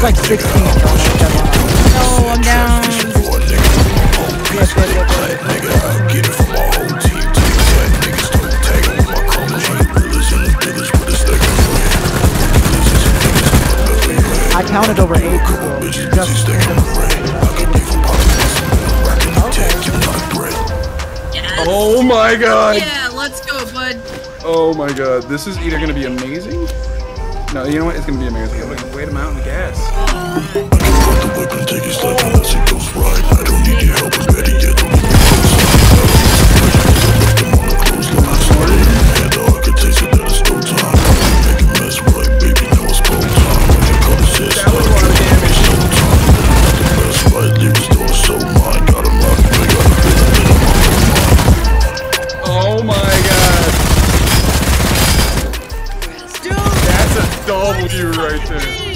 There's like 16 No, I'm down. I counted over 8 people. Oh my god! Yeah, let's go, bud. Oh my god, this is either gonna be amazing. No, you know what? It's gonna be amazing. Yeah, we can wait him out in the gas. Double you right there.